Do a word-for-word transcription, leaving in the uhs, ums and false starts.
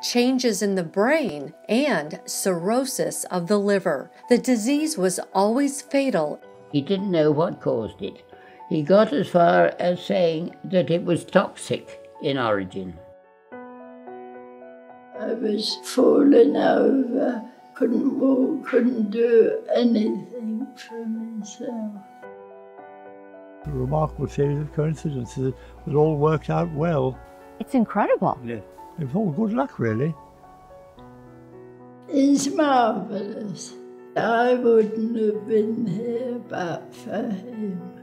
changes in the brain, and cirrhosis of the liver. The disease was always fatal. He didn't know what caused it. He got as far as saying that it was toxic in origin. I was falling over, couldn't walk, couldn't do anything for myself. A remarkable series of coincidences that all worked out well. It's incredible. Yeah. It was all good luck, really. It's marvellous. I wouldn't have been here but for him.